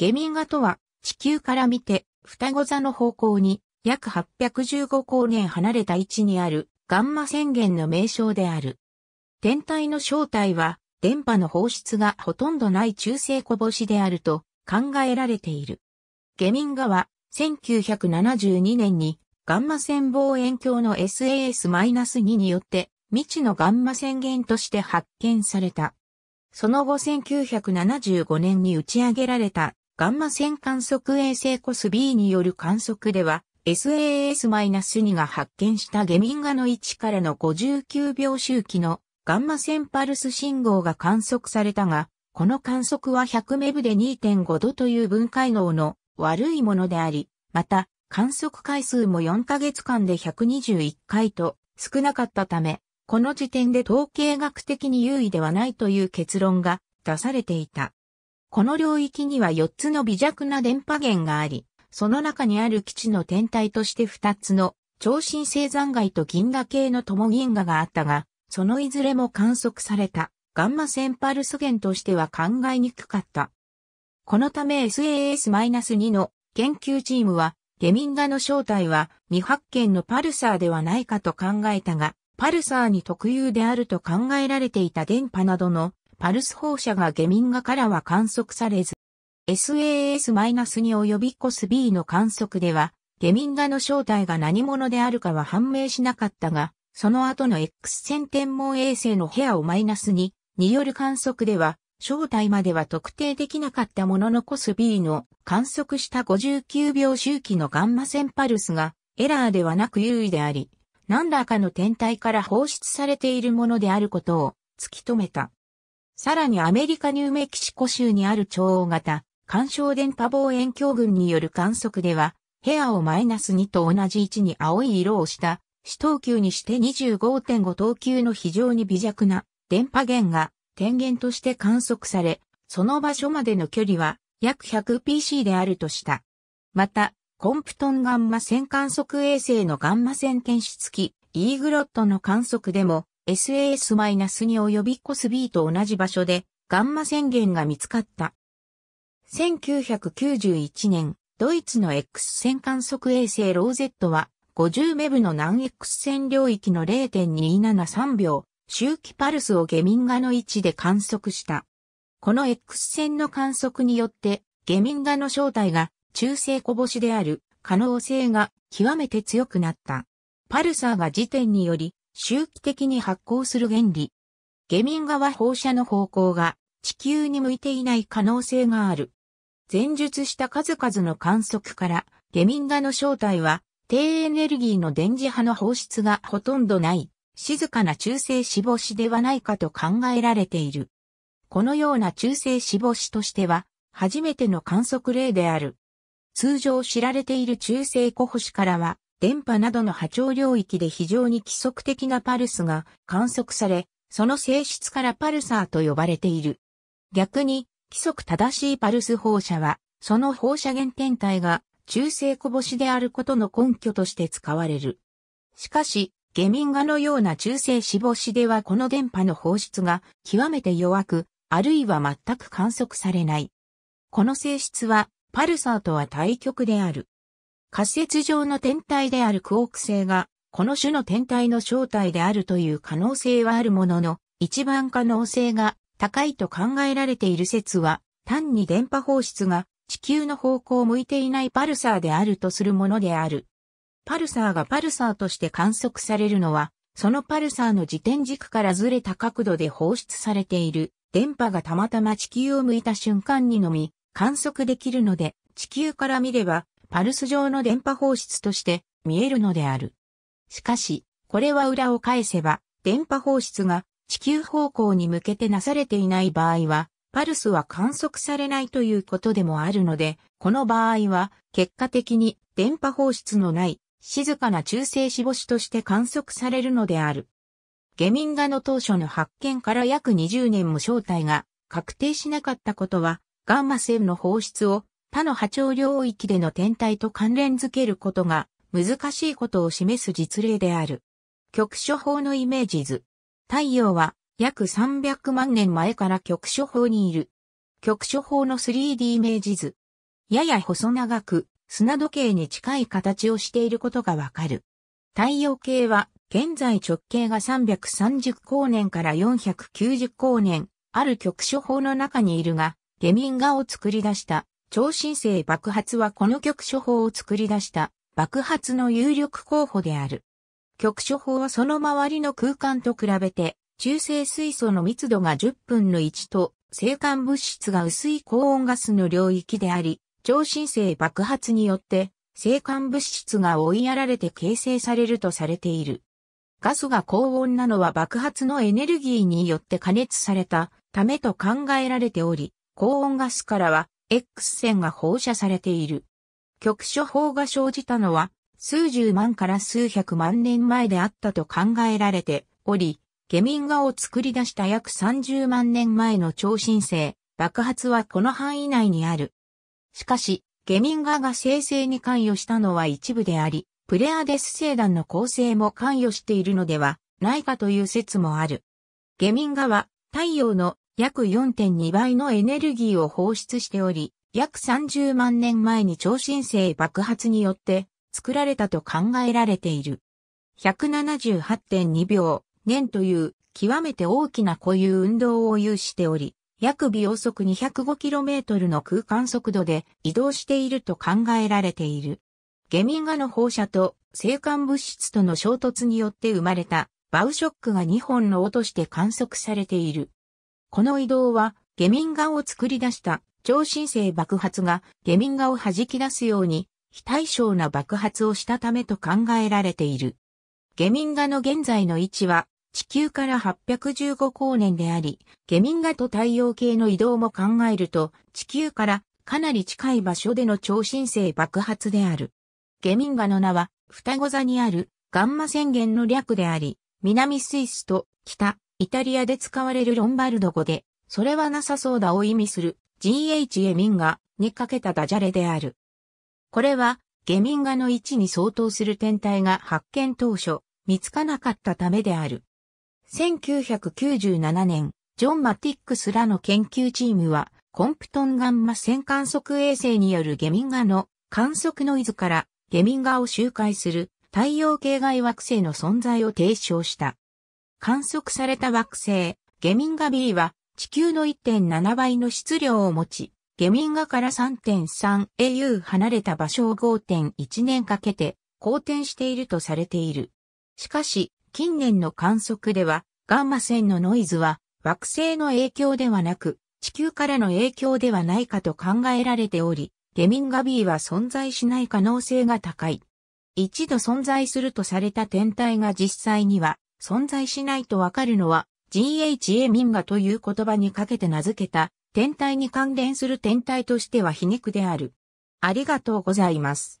ゲミガとは、地球から見て、双子座の方向に、約815光年離れた位置にある、ガンマ線源の名称である。天体の正体は、電波の放出がほとんどない中性小星であると考えられている。ゲミガは、1972年に、ガンマ線望遠鏡の SAS-2 によって、未知のガンマ線源として発見された。その後1975年に打ち上げられたガンマ線観測衛星コス B による観測では SAS-2 が発見したゲミガの位置からの59秒周期のガンマ線パルス信号が観測されたが、この観測は100メブで 2.5 度という分解能の悪いものであり、また観測回数も4ヶ月間で121回と少なかったため、この時点で統計学的に優位ではないという結論が出されていた。この領域には4つの微弱な電波源があり、その中にある基地の天体として2つの超新星残骸と銀河系の友銀河があったが、そのいずれも観測されたガンマ線パルス源としては考えにくかった。このため SAS-2 の研究チームは、ゲミガの正体は未発見のパルサーではないかと考えたが、パルサーに特有であると考えられていた電波などのパルス放射がゲミガからは観測されず、SAS-2 及びコス B の観測では、ゲミガの正体が何者であるかは判明しなかったが、その後の X 線天文衛星のHEAO-2 による観測では、正体までは特定できなかったもののコス B の観測した59秒周期のガンマ線パルスがエラーではなく優位であり、何らかの天体から放出されているものであることを突き止めた。さらにアメリカニューメキシコ州にある超大型干渉電波望遠鏡群による観測では、HEAO-2 と同じ位置に青い色をした視等級にして 25.5 等級の非常に微弱な電波源が天源として観測され、その場所までの距離は約 100pc であるとした。また、コンプトンガンマ線観測衛星のガンマ線検出機、EGRET の観測でも SAS-2 及びコス B と同じ場所でガンマ線源が見つかった。1991年、ドイツの X 線観測衛星 ROSAT は50メブの南 X 線領域の 0.273 秒周期パルスをゲミガの位置で観測した。この X 線の観測によってゲミガの正体が中性小星である可能性が極めて強くなった。パルサーが時点により周期的に発光する原理。ゲミガは放射の方向が地球に向いていない可能性がある。前述した数々の観測からゲミガの正体は低エネルギーの電磁波の放出がほとんどない静かな中性子星ではないかと考えられている。このような中性子星としては初めての観測例である。通常知られている中性小星からは、電波などの波長領域で非常に規則的なパルスが観測され、その性質からパルサーと呼ばれている。逆に、規則正しいパルス放射は、その放射源天体が中性小星であることの根拠として使われる。しかし、ゲミガのような中性子星ではこの電波の放出が極めて弱く、あるいは全く観測されない。この性質は、パルサーとは対極である。仮説上の天体であるクォーク星が、この種の天体の正体であるという可能性はあるものの、一番可能性が高いと考えられている説は、単に電波放出が地球の方向を向いていないパルサーであるとするものである。パルサーがパルサーとして観測されるのは、そのパルサーの自転軸からずれた角度で放出されている電波がたまたま地球を向いた瞬間にのみ、観測できるので、地球から見れば、パルス状の電波放出として見えるのである。しかし、これは裏を返せば、電波放出が地球方向に向けてなされていない場合は、パルスは観測されないということでもあるので、この場合は、結果的に電波放出のない、静かな中性子星として観測されるのである。ゲミガの当初の発見から約20年も正体が確定しなかったことは、ガンマ線の放出を他の波長領域での天体と関連づけることが難しいことを示す実例である。局所法のイメージ図。太陽は約300万年前から局所法にいる。局所法の 3D イメージ図。やや細長く、砂時計に近い形をしていることがわかる。太陽系は、現在直径が330光年から490光年、ある極小法の中にいるが、レミンガを作り出した、超新星爆発はこの極小法を作り出した、爆発の有力候補である。極小法はその周りの空間と比べて、中性水素の密度が10分の1と、星間物質が薄い高温ガスの領域であり、超新星爆発によって、星間物質が追いやられて形成されるとされている。ガスが高温なのは爆発のエネルギーによって加熱されたためと考えられており、高温ガスからは X 線が放射されている。極小法が生じたのは数十万から数百万年前であったと考えられており、ゲミンガを作り出した約30万年前の超新星、爆発はこの範囲内にある。しかし、ゲミンガが生成に関与したのは一部であり、プレアデス星団の構成も関与しているのではないかという説もある。ゲミンガは太陽の約 4.2 倍のエネルギーを放出しており、約30万年前に超新星爆発によって作られたと考えられている。178.2 秒年という極めて大きな固有運動を有しており、約秒速 205km の空間速度で移動していると考えられている。ゲミンガの放射と星間物質との衝突によって生まれたバウショックが2本の尾として観測されている。この移動はゲミンガを作り出した超新星爆発がゲミンガを弾き出すように非対称な爆発をしたためと考えられている。ゲミンガの現在の位置は地球から815光年であり、ゲミンガと太陽系の移動も考えると、地球からかなり近い場所での超新星爆発である。ゲミンガの名は、双子座にあるガンマ宣言の略であり、南スイスと北イタリアで使われるロンバルド語で、それはなさそうだを意味する GH エミンガにかけたダジャレである。これは、ゲミンガの位置に相当する天体が発見当初、見つかなかったためである。1997年、ジョン・マティックスらの研究チームは、コンプトンガンマ線観測衛星によるゲミンガの観測ノイズからゲミンガを周回する太陽系外惑星の存在を提唱した。観測された惑星、ゲミンガ B は地球の 1.7 倍の質量を持ち、ゲミンガから 3.3 AU 離れた場所を 5.1 年かけて公転しているとされている。しかし、近年の観測では、ガンマ線のノイズは惑星の影響ではなく、地球からの影響ではないかと考えられており、ゲミンガ B は存在しない可能性が高い。一度存在するとされた天体が実際には存在しないとわかるのは、GH エミンガという言葉にかけて名付けた天体に関連する天体としては皮肉である。ありがとうございます。